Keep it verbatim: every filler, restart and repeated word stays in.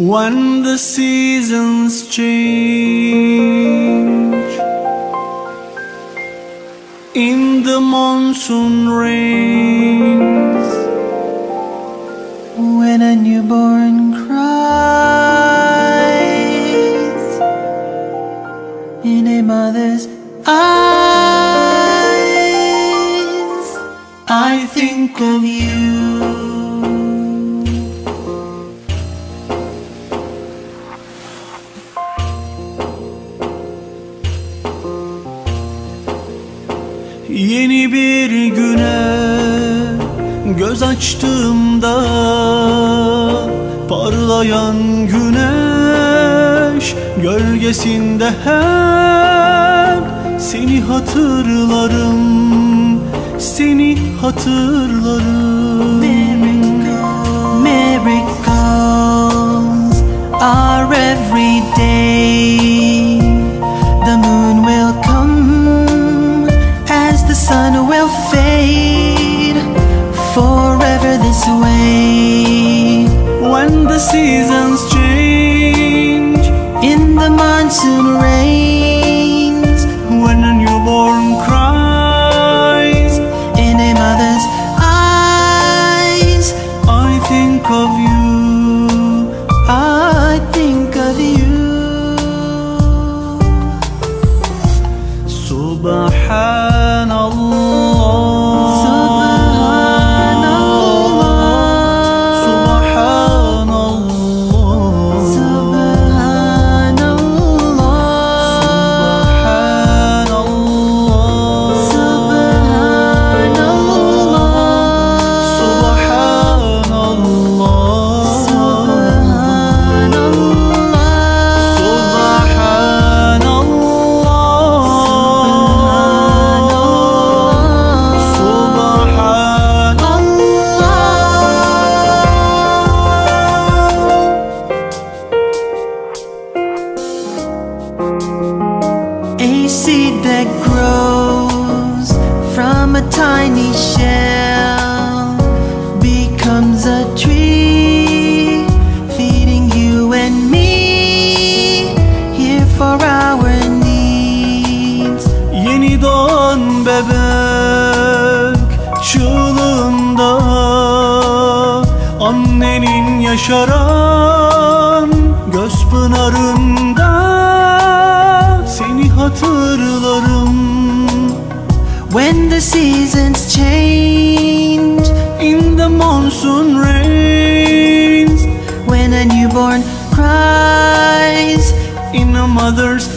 When the seasons change in the monsoon rains, when a newborn cries in a mother's eyes, I think of you. Yeni bir güne göz açtığımda, parlayan güneş gölgesinde hep seni hatırlarım, seni hatırlarım. Miracles, miracles are every day. The moon will come as the sun will fade, forever this way. When the seasons change in the monsoon rains, when a newborn cries in a mother's eyes, I think of you, I think of you. Subhanallah. A seed that grows from a tiny shell becomes a tree, feeding you and me, here for our needs. Yeni doğan bebek çığlığında, annenin yaşaran göz pınarında hatırlarım. When the seasons change in the monsoon rains, when a newborn cries in a mother's